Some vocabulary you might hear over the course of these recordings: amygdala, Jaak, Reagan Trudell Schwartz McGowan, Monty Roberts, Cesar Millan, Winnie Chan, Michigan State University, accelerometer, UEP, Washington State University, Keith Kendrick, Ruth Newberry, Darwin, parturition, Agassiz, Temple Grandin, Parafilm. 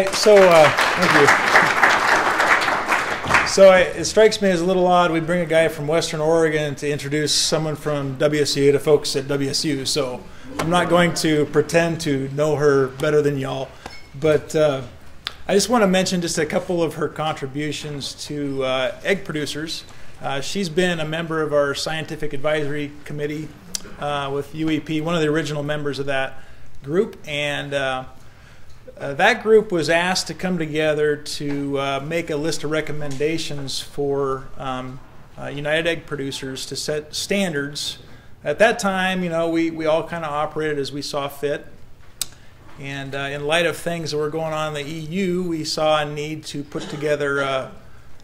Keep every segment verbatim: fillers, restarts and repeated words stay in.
right, so uh, thank you. So I, it strikes me as a little odd we bring a guy from Western Oregon to introduce someone from W S U to folks at W S U, so I'm not going to pretend to know her better than y'all, but uh, I just want to mention just a couple of her contributions to uh, egg producers. Uh, she's been a member of our scientific advisory committee uh, with U E P, one of the original members of that group, and uh, uh, that group was asked to come together to uh, make a list of recommendations for um, uh, United Egg producers to set standards. At that time, you know, we, we all kind of operated as we saw fit. And uh, in light of things that were going on in the E U, we saw a need to put together uh,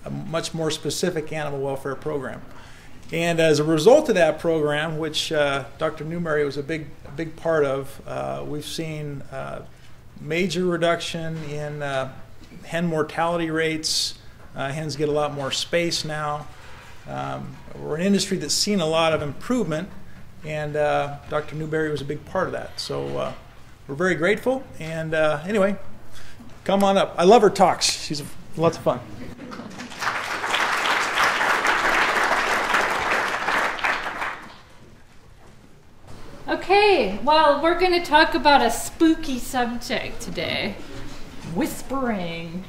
a much more specific animal welfare program. And as a result of that program, which uh, Doctor Newberry was a big, a big part of, uh, we've seen uh, major reduction in uh, hen mortality rates. Uh, hens get a lot more space now. Um, we're an industry that's seen a lot of improvement, and uh, Doctor Newberry was a big part of that. So. Uh, We're very grateful, and uh, anyway, come on up. I love her talks. She's lots of fun. Okay, well, we're going to talk about a spooky subject today, whispering.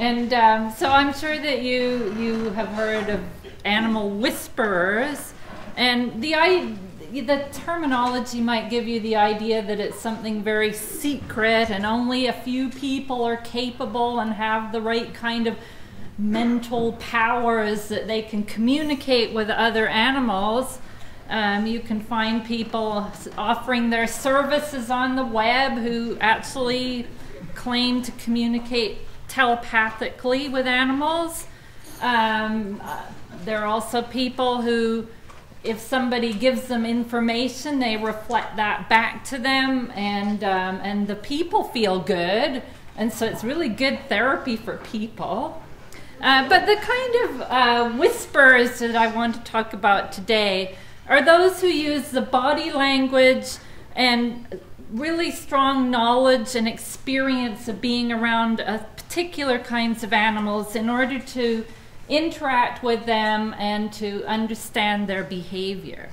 And um, so I'm sure that you, you have heard of animal whisperers, and the idea the terminology might give you the idea that it's something very secret and only a few people are capable and have the right kind of mental powers that they can communicate with other animals. Um, you can find people offering their services on the web who actually claim to communicate telepathically with animals. Um, there are also people who, if somebody gives them information, they reflect that back to them, and um, and the people feel good, and so it's really good therapy for people. Uh, but the kind of uh, whispers that I want to talk about today are those who use the body language and really strong knowledge and experience of being around uh, particular kinds of animals in order to interact with them and to understand their behavior.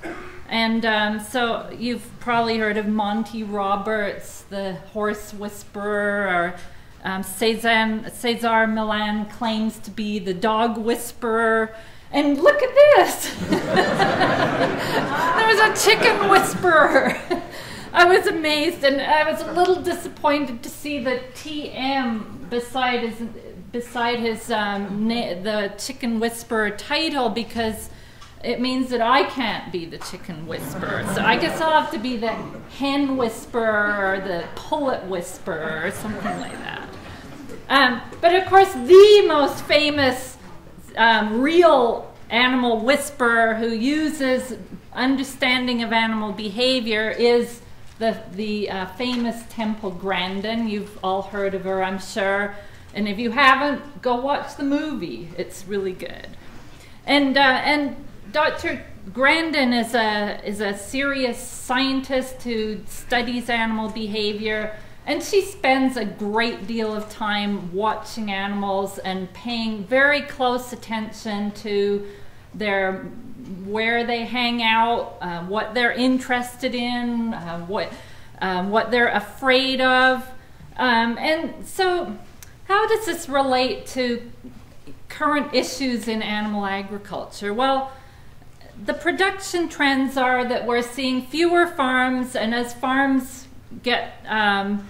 And um, so you've probably heard of Monty Roberts, the horse whisperer, or um, Cesar, Cesar Millan claims to be the dog whisperer. And look at this! There was a chicken whisperer! I was amazed, and I was a little disappointed to see the T M beside his beside his um, the chicken whisperer title, because it means that I can't be the chicken whisperer. So I guess I'll have to be the hen whisperer or the pullet whisperer or something like that. Um, but of course the most famous um, real animal whisperer who uses understanding of animal behavior is the, the uh, famous Temple Grandin. You've all heard of her, I'm sure. And if you haven't, go watch the movie. It's really good. And uh, and Doctor Grandin is a is a serious scientist who studies animal behavior, and she spends a great deal of time watching animals and paying very close attention to their where they hang out, uh, what they're interested in, uh, what um, what they're afraid of, um, and so. How does this relate to current issues in animal agriculture? Well, the production trends are that we're seeing fewer farms, and as farms get, um,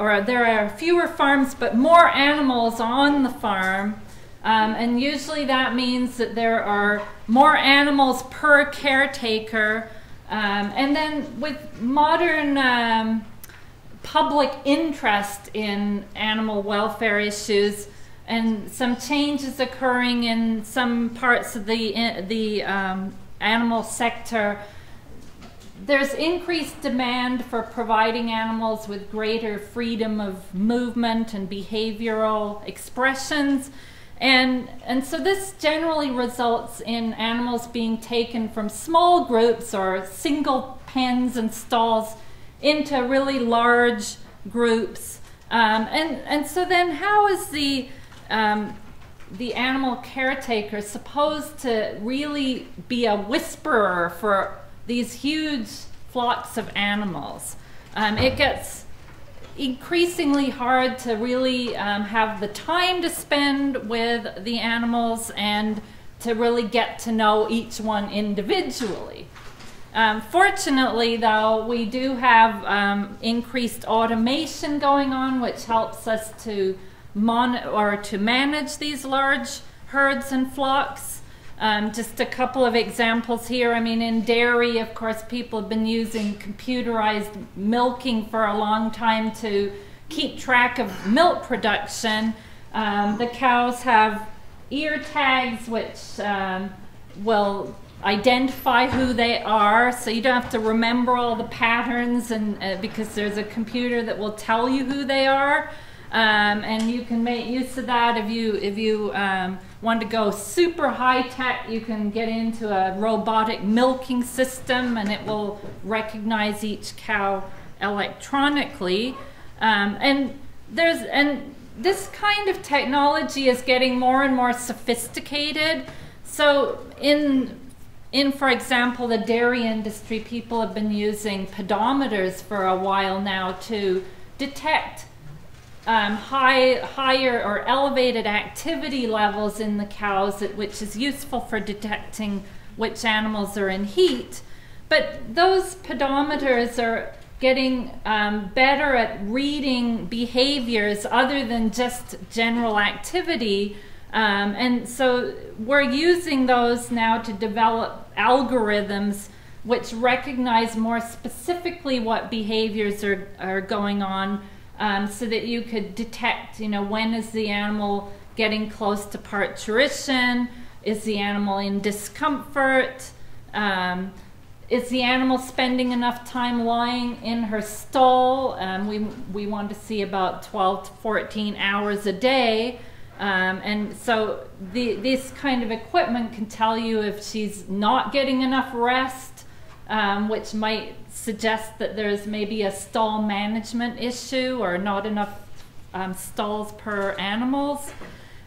or there are fewer farms but more animals on the farm, um, and usually that means that there are more animals per caretaker, um, and then with modern um, public interest in animal welfare issues and some changes occurring in some parts of the, in, the um, animal sector, there's increased demand for providing animals with greater freedom of movement and behavioral expressions. And, and so this generally results in animals being taken from small groups or single pens and stalls into really large groups Um, and, and so then how is the, um, the animal caretaker supposed to really be a whisperer for these huge flocks of animals? Um, it gets increasingly hard to really um, have the time to spend with the animals and to really get to know each one individually. Um, fortunately, though, we do have um, increased automation going on, which helps us to monitor or to manage these large herds and flocks. Um, just a couple of examples here. I mean, in dairy, of course, people have been using computerized milking for a long time to keep track of milk production. Um, the cows have ear tags, which um, will identify who they are, so you don't have to remember all the patterns, and uh, because there's a computer that will tell you who they are, um, and you can make use of that if you if you um, want to go super high tech. You can get into a robotic milking system, and it will recognize each cow electronically. Um, and there's and this kind of technology is getting more and more sophisticated. So in In, for example, the dairy industry, people have been using pedometers for a while now to detect um, high, higher or elevated activity levels in the cows, which is useful for detecting which animals are in heat. But those pedometers are getting um, better at reading behaviors other than just general activity. Um, and so we're using those now to develop algorithms which recognize more specifically what behaviors are, are going on, um, so that you could detect, you know, when is the animal getting close to parturition? Is the animal in discomfort? Um, is the animal spending enough time lying in her stall? Um, we, we want to see about twelve to fourteen hours a day. Um, and so the, this kind of equipment can tell you if she's not getting enough rest, um, which might suggest that there's maybe a stall management issue or not enough um, stalls per animals.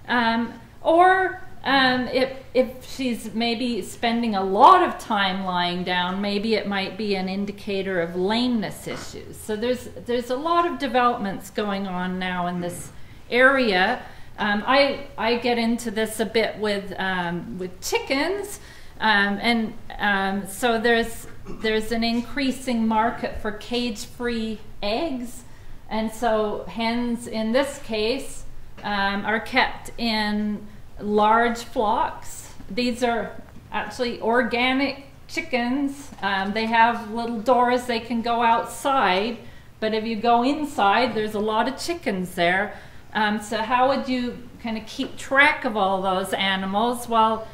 Um, or um, if, if she's maybe spending a lot of time lying down, maybe it might be an indicator of lameness issues. So there's, there's a lot of developments going on now in this area. Um, I, I get into this a bit with, um, with chickens, um, and um, so there's, there's an increasing market for cage-free eggs, and so hens in this case um, are kept in large flocks. These are actually organic chickens. Um, they have little doors, they can go outside, but if you go inside, there's a lot of chickens there. Um, so how would you kind of keep track of all those animals? Well,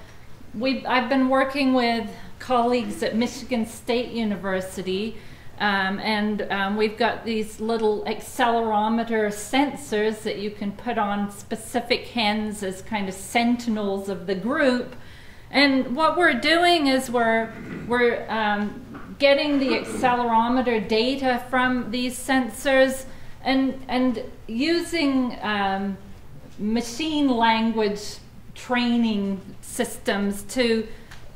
we've, I've been working with colleagues at Michigan State University, um, and um, we've got these little accelerometer sensors that you can put on specific hens as kind of sentinels of the group. And what we're doing is we're, we're um, getting the accelerometer data from these sensors, And, and using um, machine language training systems to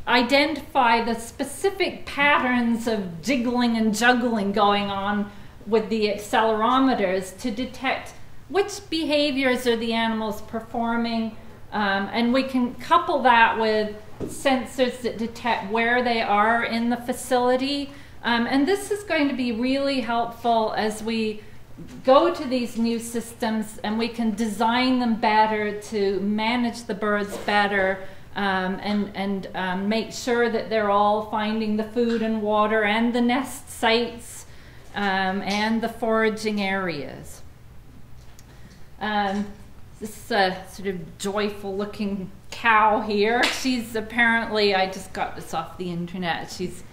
identify the specific patterns of jiggling and juggling going on with the accelerometers to detect which behaviors are the animals performing. Um, and we can couple that with sensors that detect where they are in the facility. Um, and this is going to be really helpful as we go to these new systems, and we can design them better to manage the birds better, um, and, and um, make sure that they're all finding the food and water and the nest sites um, and the foraging areas. Um, this uh, sort of joyful looking cow here, she's apparently, I just got this off the internet, she's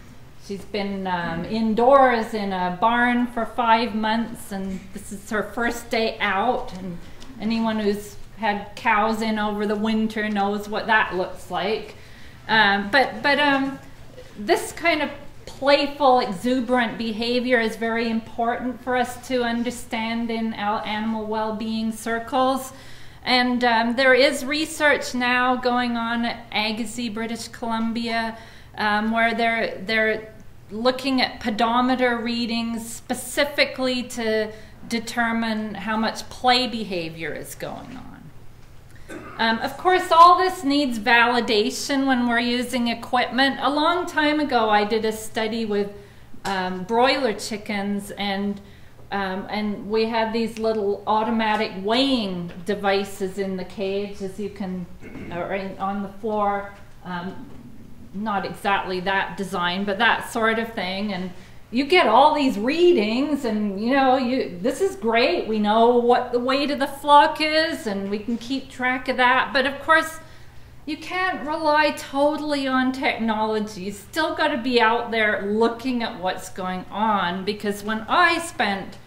She's been um, indoors in a barn for five months, and this is her first day out, and anyone who's had cows in over the winter knows what that looks like. Um, but but um, this kind of playful, exuberant behavior is very important for us to understand in our animal well-being circles. And um, there is research now going on at Agassiz, British Columbia, um, where they're, they're looking at pedometer readings specifically to determine how much play behavior is going on. Um, of course, all this needs validation when we're using equipment. A long time ago, I did a study with um, broiler chickens, and um, and we had these little automatic weighing devices in the cage, as you can, or in, on the floor. Um, not exactly that design, but that sort of thing. And you get all these readings, and you know, you, this is great. We know what the weight of the flock is, and we can keep track of that. But of course, you can't rely totally on technology. You still got to be out there looking at what's going on, because when I spent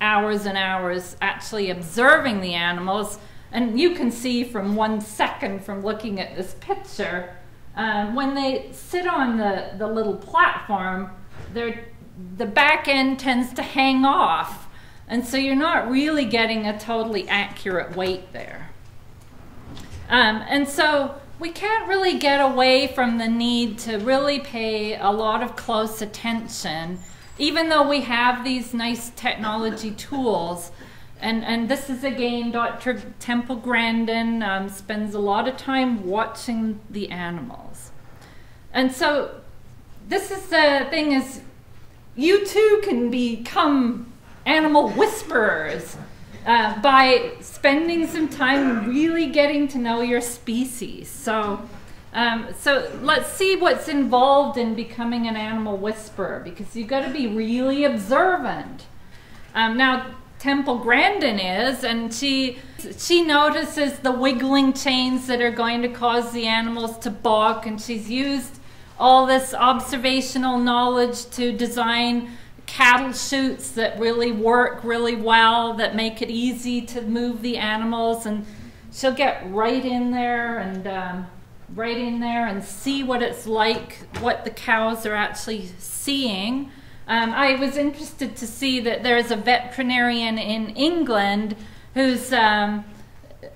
hours and hours actually observing the animals, and you can see from one second from looking at this picture, um, when they sit on the, the little platform, they're the back end tends to hang off, and so you're not really getting a totally accurate weight there. Um, and so we can't really get away from the need to really pay a lot of close attention, even though we have these nice technology tools. And, and this is, again, Doctor Temple Grandin um, spends a lot of time watching the animals. And so this is the thing is, you too can become animal whisperers uh, by spending some time really getting to know your species. So, um, so let's see what's involved in becoming an animal whisperer, because you've got to be really observant. Um, now, Temple Grandin is, and she, she notices the wiggling chains that are going to cause the animals to balk, and she's used all this observational knowledge to design cattle chutes that really work really well, that make it easy to move the animals. And she'll get right in there and um, right in there and see what it's like, what the cows are actually seeing. Um, I was interested to see that there's a veterinarian in England who's um,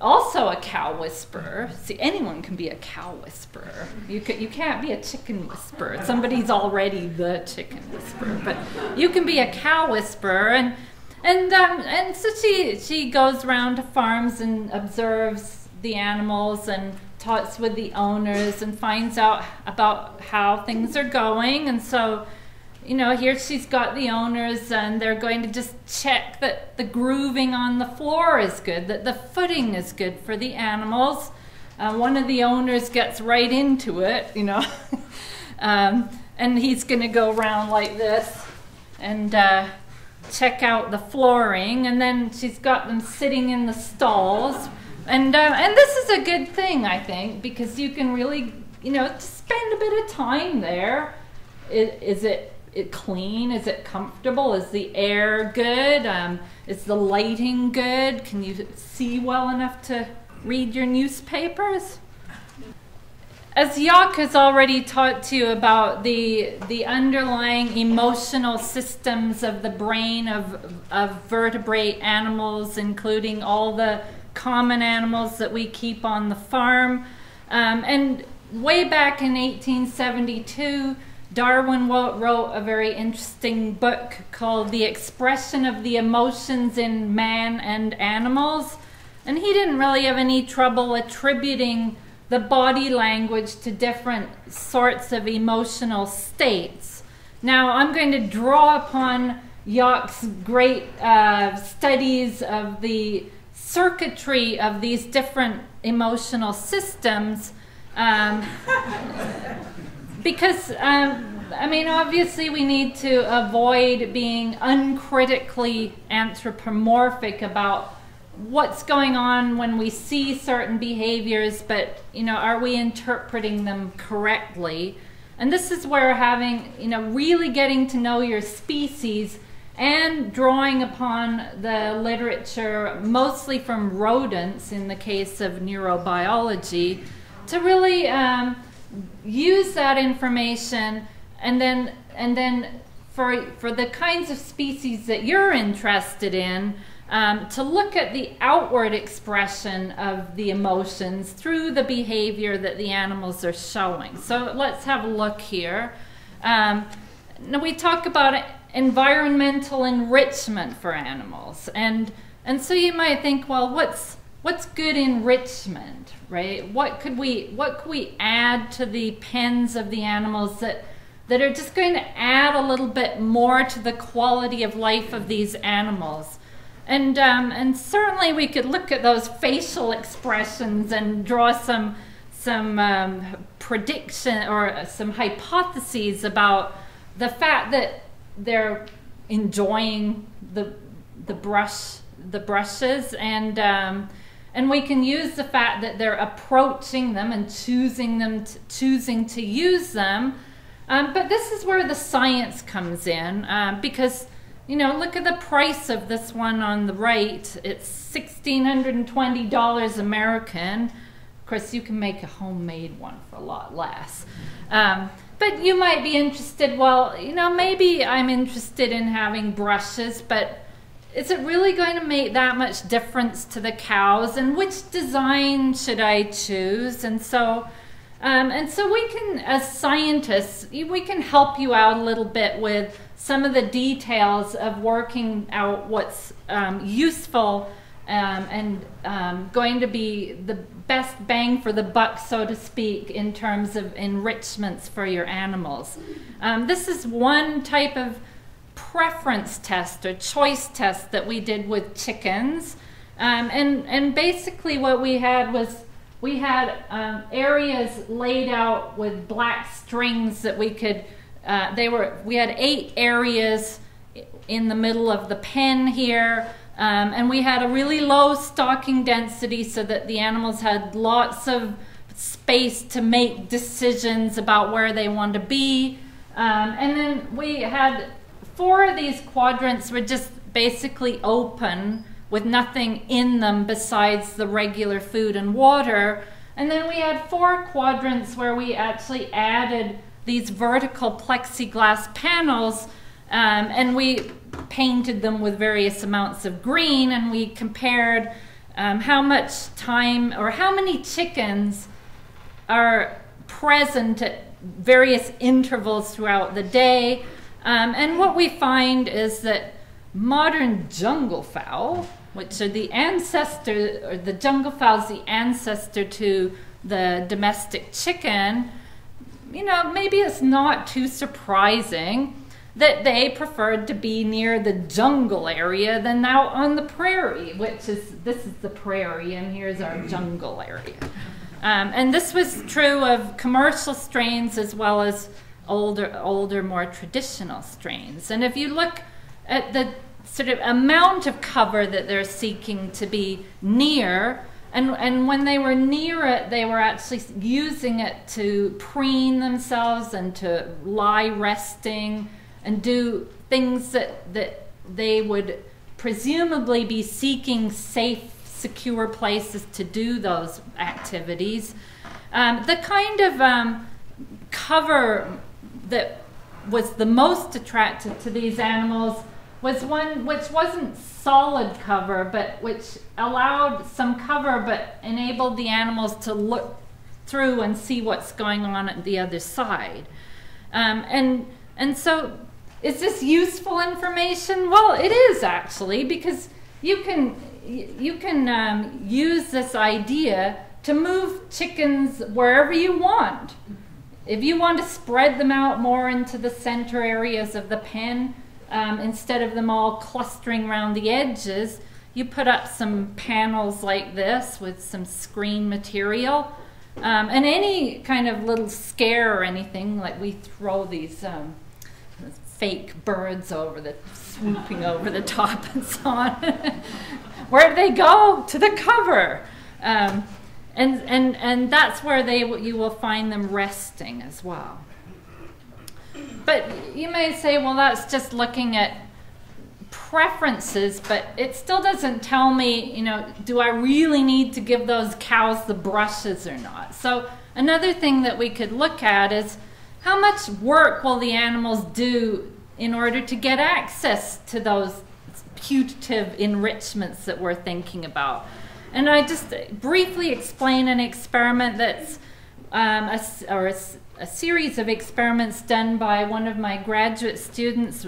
also a cow whisperer. See, anyone can be a cow whisperer. You, can, you can't be a chicken whisperer. Somebody's already the chicken whisperer, but you can be a cow whisperer. And, and, um, and so she, she goes around to farms and observes the animals and talks with the owners and finds out about how things are going. And so, you know, here she's got the owners, and they're going to just check that the grooving on the floor is good, that the footing is good for the animals. Uh, one of the owners gets right into it, you know, um, and he's going to go around like this and uh, check out the flooring. And then she's got them sitting in the stalls. And, uh, and this is a good thing, I think, because you can really, you know, just spend a bit of time there. Is, is it... It clean? Is it comfortable? Is the air good? Um, is the lighting good? Can you see well enough to read your newspapers? As Jaak has already talked to you about the, the underlying emotional systems of the brain of, of vertebrate animals, including all the common animals that we keep on the farm. Um, and way back in eighteen seventy-two, Darwin wrote a very interesting book called The Expression of the Emotions in Man and Animals. And he didn't really have any trouble attributing the body language to different sorts of emotional states. Now, I'm going to draw upon Jaak's great uh, studies of the circuitry of these different emotional systems. Um, Because, um, I mean, obviously we need to avoid being uncritically anthropomorphic about what's going on when we see certain behaviors, but, you know, are we interpreting them correctly? And this is where having, you know, really getting to know your species and drawing upon the literature, mostly from rodents in the case of neurobiology, to really um, use that information and then And then for, for the kinds of species that you're interested in, um, to look at the outward expression of the emotions through the behavior that the animals are showing. So let's have a look here. Um, now we talk about environmental enrichment for animals. And, and so you might think, well, what's, what's good enrichment, right? What could we, what could we add to the pens of the animals that, that are just going to add a little bit more to the quality of life of these animals? And, um, and certainly we could look at those facial expressions and draw some, some um, prediction or some hypotheses about the fact that they're enjoying the, the brush, the brushes, and, um, and we can use the fact that they're approaching them and choosing them, to, choosing to use them. Um, but this is where the science comes in, uh, because, you know, look at the price of this one on the right. It's one thousand six hundred twenty dollars American. Of course, you can make a homemade one for a lot less. Um, but you might be interested, well, you know, maybe I'm interested in having brushes, but is it really going to make that much difference to the cows? And which design should I choose? And so... Um, and so we can, as scientists, we can help you out a little bit with some of the details of working out what's um, useful um, and um, going to be the best bang for the buck, so to speak, in terms of enrichments for your animals. Um, this is one type of preference test or choice test that we did with chickens. Um, and, and basically what we had was, we had um, areas laid out with black strings that we could, uh, they were, we had eight areas in the middle of the pen here, um, and we had a really low stocking density so that the animals had lots of space to make decisions about where they wanted to be. Um, and then we had four of these quadrants were just basically open, with nothing in them besides the regular food and water. And then we had four quadrants where we actually added these vertical plexiglass panels, um, and we painted them with various amounts of green, and we compared um, how much time or how many chickens are present at various intervals throughout the day. Um, and what we find is that modern jungle fowl, which are the ancestor, or the jungle fowl's the ancestor to the domestic chicken, you know, maybe it's not too surprising that they preferred to be near the jungle area than now on the prairie, which is, this is the prairie and here's our jungle area. Um, and this was true of commercial strains as well as older, older, more traditional strains. And if you look at the sort of amount of cover that they're seeking to be near, and, and when they were near it, they were actually using it to preen themselves and to lie resting and do things that, that they would presumably be seeking safe, secure places to do those activities. Um, the kind of um, cover that was the most attractive to these animals was one which wasn't solid cover, but which allowed some cover, but enabled the animals to look through and see what's going on at the other side. Um, and, and so is this useful information? Well, it is actually, because you can, you can um, use this idea to move chickens wherever you want. If you want to spread them out more into the center areas of the pen, Um, instead of them all clustering around the edges, you put up some panels like this with some screen material. Um, and any kind of little scare or anything, like we throw these um, fake birds over the, swooping over the top and so on. Where do they go? To the cover. Um, and, and, and that's where they, you will find them resting as well. But you may say, well, that's just looking at preferences, but it still doesn't tell me, you know, do I really need to give those cows the brushes or not? So another thing that we could look at is, How much work will the animals do in order to get access to those putative enrichments that we're thinking about? And I just briefly explain an experiment that's um, a, or a, a series of experiments done by one of my graduate students,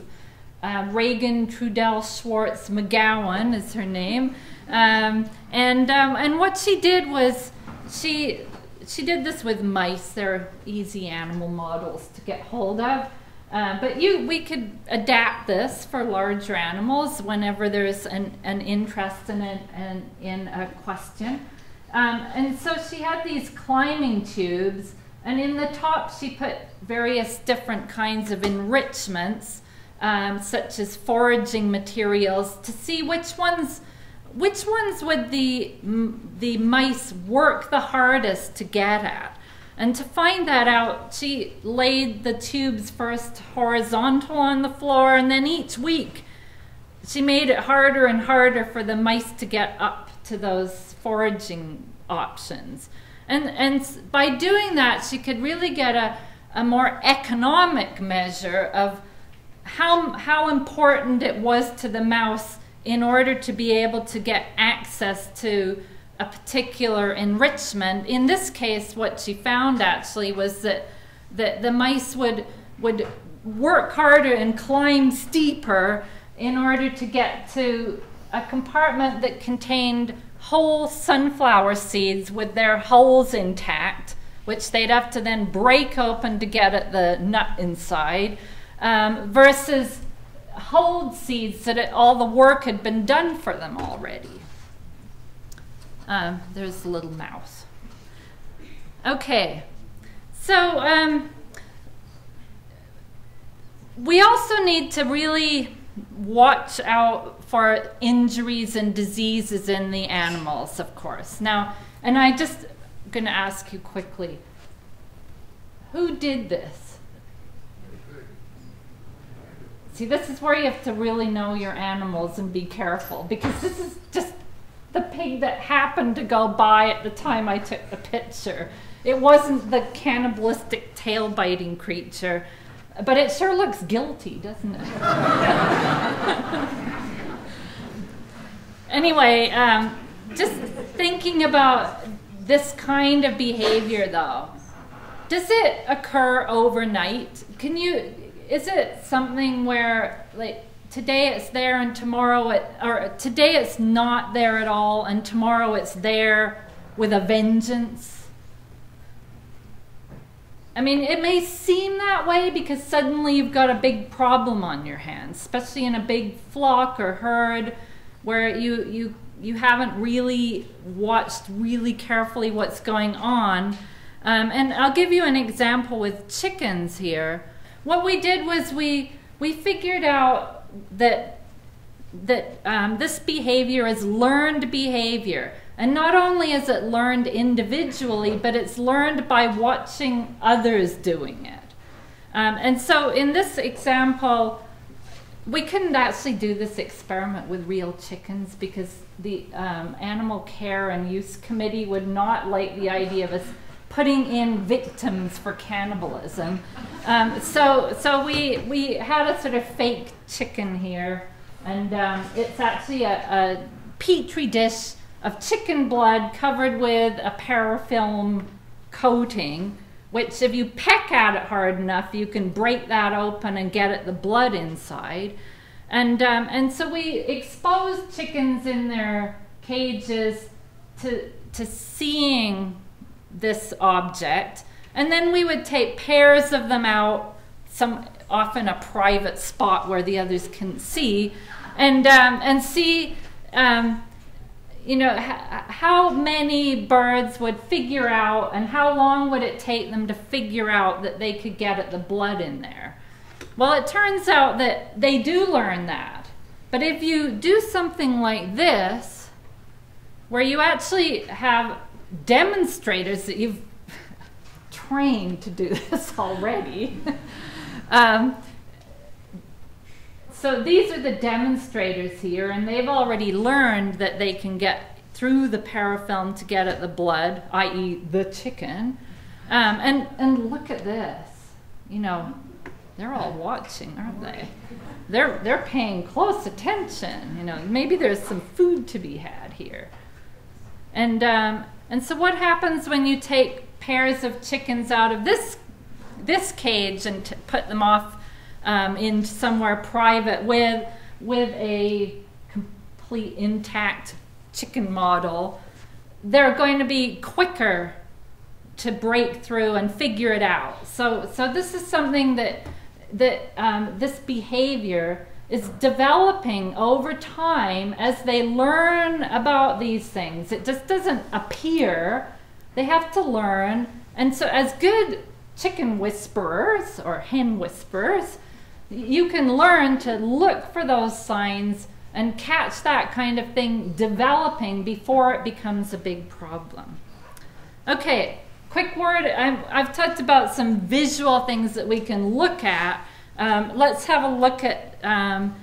uh, Reagan Trudell Schwartz McGowan is her name, um, and um, and what she did was she she did this with mice. They're easy animal models to get hold of. Uh, but you, we could adapt this for larger animals whenever there's an, an interest in, an, an, in a question. Um, and so she had these climbing tubes, and in the top she put various different kinds of enrichments, um, such as foraging materials, to see which ones, which ones would the, the mice work the hardest to get at. And to find that out, she laid the tubes first horizontal on the floor, and then each week she made it harder and harder for the mice to get up to those foraging options. And, and by doing that, she could really get a, a more economic measure of how, how important it was to the mouse in order to be able to get access to a particular enrichment. In this case, what she found actually was that that the mice would would work harder and climb steeper in order to get to a compartment that contained whole sunflower seeds with their hulls intact, which they'd have to then break open to get at the nut inside, um, versus hulled seeds that it, all the work had been done for them already. Um, there's the little mouse. Okay, so um, we also need to really watch out for injuries and diseases in the animals, of course. Now, and I just gonna ask you quickly, who did this? See, this is where you have to really know your animals and be careful, because this is just the pig that happened to go by at the time I took the picture. It wasn't the cannibalistic tail-biting creature, but it sure looks guilty, doesn't it? Anyway, um, just thinking about this kind of behavior though, does it occur overnight? Can you, is it something where, like, today it's there and tomorrow it, or today it's not there at all and tomorrow it's there with a vengeance? I mean, it may seem that way because suddenly you've got a big problem on your hands, especially in a big flock or herd where you, you, you haven't really watched really carefully what's going on. Um, and I'll give you an example with chickens here. What we did was we, we figured out that that um, this behavior is learned behavior, and not only is it learned individually, but it's learned by watching others doing it. Um, and so in this example, we couldn't actually do this experiment with real chickens because the um, Animal Care and Use Committee would not like the idea of us putting in victims for cannibalism. Um, so so we, we had a sort of fake chicken here, and um, it's actually a, a petri dish of chicken blood covered with a parafilm coating, which if you peck at it hard enough, you can break that open and get at the blood inside. And, um, and so we exposed chickens in their cages to, to seeing this object, and then we would take pairs of them out, some often a private spot where the others can see, and um, and see, um, you know, how many birds would figure out, and how long would it take them to figure out that they could get at the blood in there. Well, it turns out that they do learn that, but if you do something like this, where you actually have demonstrators that you've trained to do this already. um, so these are the demonstrators here, and they've already learned that they can get through the parafilm to get at the blood, i e the chicken. Um, and, and look at this. you know, they're all watching, aren't they? They're, they're paying close attention, you know, maybe there's some food to be had here. And, um, and so what happens when you take pairs of chickens out of this, this cage and t put them off um, in somewhere private with, with a complete intact chicken model? They're going to be quicker to break through and figure it out. So, so this is something that, that um, this behavior is developing over time as they learn about these things. It just doesn't appear. They have to learn. And so as good chicken whisperers or hen whisperers, you can learn to look for those signs and catch that kind of thing developing before it becomes a big problem. Okay, quick word. I'm, I've talked about some visual things that we can look at. Um, let's have a look at um,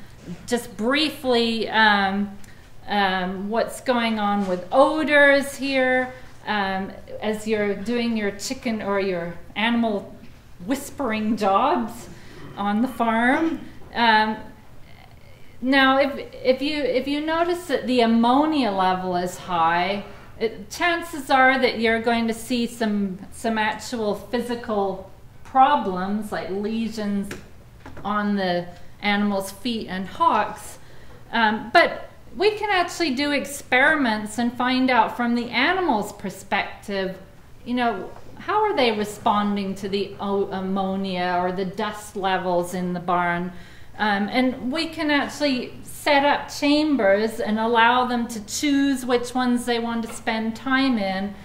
just briefly um, um, what's going on with odors here um, as you're doing your chicken or your animal whispering jobs on the farm. Um, Now, if, if, you, if you notice that the ammonia level is high, it, chances are that you're going to see some, some actual physical problems like lesions on the animal's feet and hocks. Um, but we can actually do experiments and find out from the animal's perspective, you know, how are they responding to the ammonia or the dust levels in the barn? Um, and we can actually set up chambers and allow them to choose which ones they want to spend time in.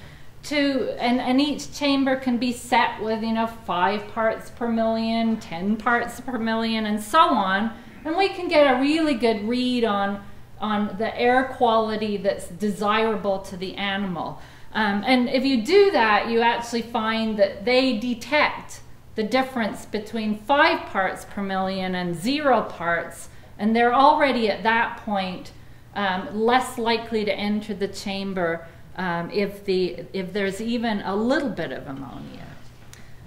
To, and, and each chamber can be set with, you know, five parts per million, ten parts per million, and so on. And we can get a really good read on, on the air quality that's desirable to the animal. Um, and if you do that, you actually find that they detect the difference between five parts per million and zero parts, and they're already at that point um, less likely to enter the chamber um, if, the, if there's even a little bit of ammonia.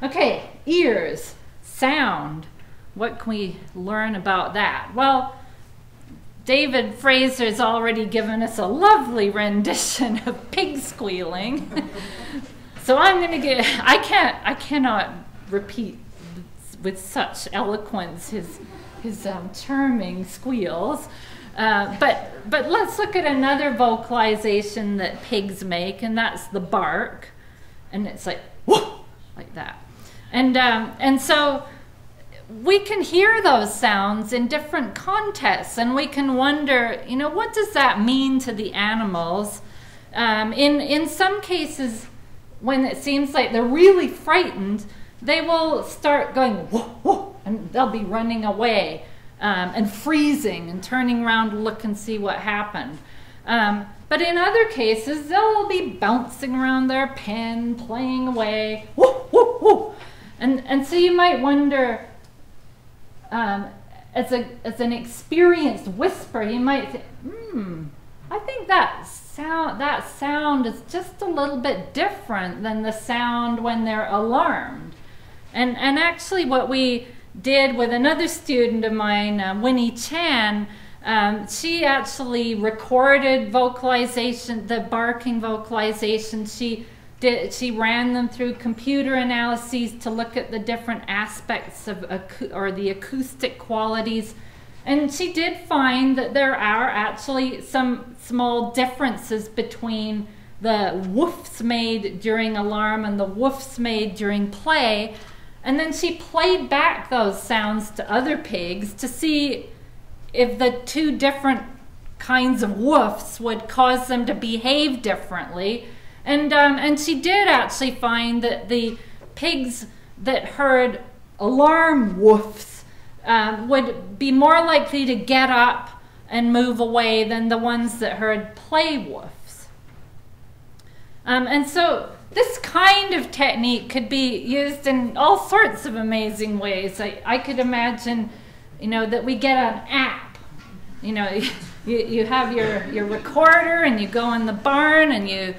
Okay, ears, sound. What can we learn about that? Well, David Fraser's already given us a lovely rendition of pig squealing. So I'm gonna get, I can't, I cannot repeat with such eloquence his his um, charming squeals, uh, but but let's look at another vocalization that pigs make, and that's the bark, and it's like whoa, like that, and um, and so we can hear those sounds in different contexts, and we can wonder, you know, what does that mean to the animals? Um, in in some cases, when it seems like they're really frightened, they will start going whoa, whoa, and they'll be running away um, and freezing and turning around to look and see what happened. Um, but in other cases, they'll be bouncing around their pen, playing away, whoa, whoa, whoa. And, and so you might wonder, um, as, a, as an experienced whisper, you might think, hmm, I think that sound, that sound is just a little bit different than the sound when they're alarmed. And, and actually what we did with another student of mine, uh, Winnie Chan, um, she actually recorded vocalization, the barking vocalization. She, did, she ran them through computer analyses to look at the different aspects of, or the acoustic qualities. And she did find that there are actually some small differences between the woofs made during alarm and the woofs made during play. And then she played back those sounds to other pigs to see if the two different kinds of woofs would cause them to behave differently. And, um, and she did actually find that the pigs that heard alarm woofs um, would be more likely to get up and move away than the ones that heard play woofs. Um, and so this kind of technique could be used in all sorts of amazing ways. I, I could imagine, you know, that we get an app. You know, you, you have your, your recorder and you go in the barn and you,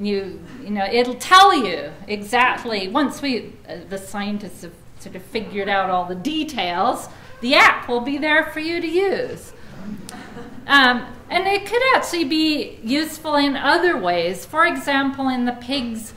you, you know, it'll tell you exactly, once we, uh, the scientists have sort of figured out all the details, the app will be there for you to use. Um, and it could actually be useful in other ways. For example, in the pigs,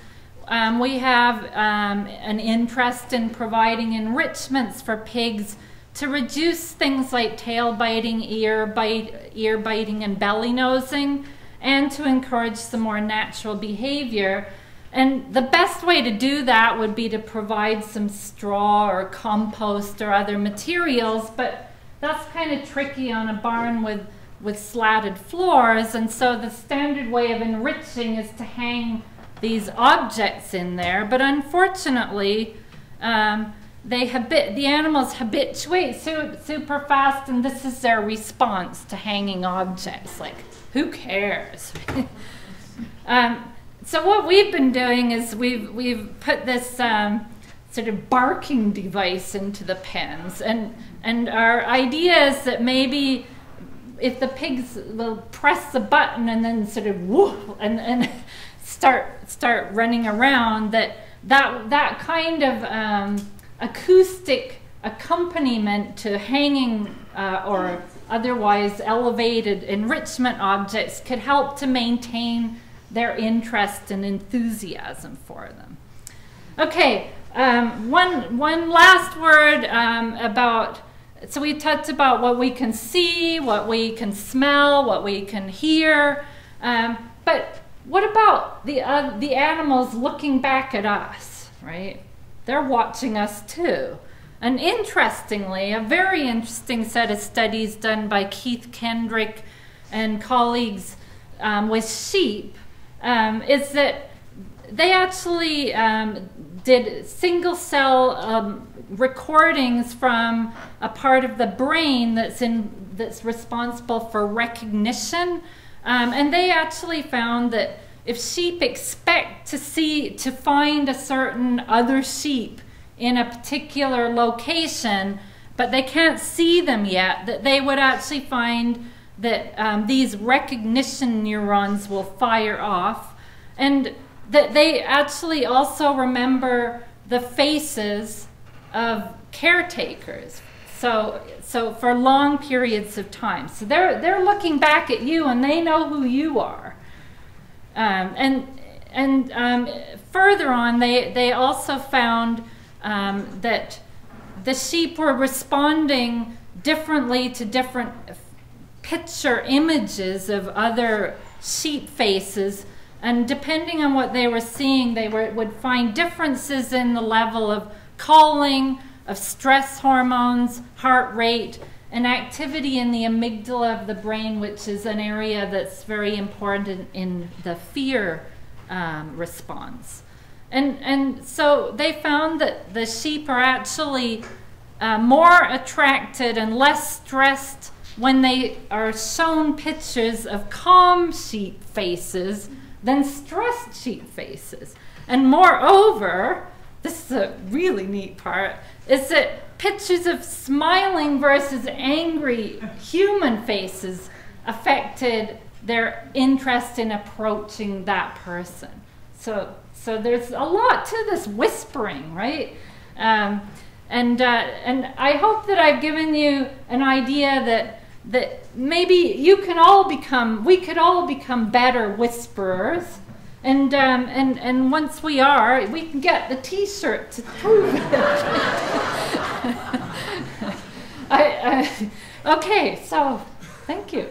um, we have um, an interest in providing enrichments for pigs to reduce things like tail biting, ear, bite, ear biting, and belly nosing, and to encourage some more natural behavior. And the best way to do that would be to provide some straw or compost or other materials, but that's kind of tricky on a barn with, with slatted floors, and so the standard way of enriching is to hang these objects in there, but unfortunately, um, they habit the animals habituate su super fast, and this is their response to hanging objects, like, who cares? um, so what we've been doing is we've, we've put this um, sort of barking device into the pens. And, and our idea is that maybe if the pigs will press the button and then sort of whoo, and, and start, start running around, that that, that kind of um, acoustic accompaniment to hanging uh, or otherwise elevated enrichment objects could help to maintain their interest and enthusiasm for them. Okay, um, one, one last word um, about, so we talked about what we can see, what we can smell, what we can hear, um, but what about the, uh, the animals looking back at us, right? They're watching us too. And interestingly, a very interesting set of studies done by Keith Kendrick and colleagues um, with sheep um, is that they actually um, did single cell um, recordings from a part of the brain that's, in, that's responsible for recognition. Um, and they actually found that if sheep expect to see, to find a certain other sheep in a particular location, but they can't see them yet, that they would actually find that um, these recognition neurons will fire off, and that they actually also remember the faces of caretakers. So, so for long periods of time. So they're, they're looking back at you and they know who you are. Um, and and um, further on, they, they also found Um, that the sheep were responding differently to different picture images of other sheep faces, and depending on what they were seeing, they were, would find differences in the level of calling, of stress hormones, heart rate, and activity in the amygdala of the brain, which is an area that's very important in the fear um, response. And, and so they found that the sheep are actually uh, more attracted and less stressed when they are shown pictures of calm sheep faces than stressed sheep faces. And moreover, this is a really neat part, is that pictures of smiling versus angry human faces affected their interest in approaching that person. So, so there's a lot to this whispering, right? Um, and, uh, and I hope that I've given you an idea that, that maybe you can all become, we could all become better whisperers. And, um, and, and once we are, we can get the t-shirt to prove it. I, I, okay, so thank you.